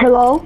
Hello?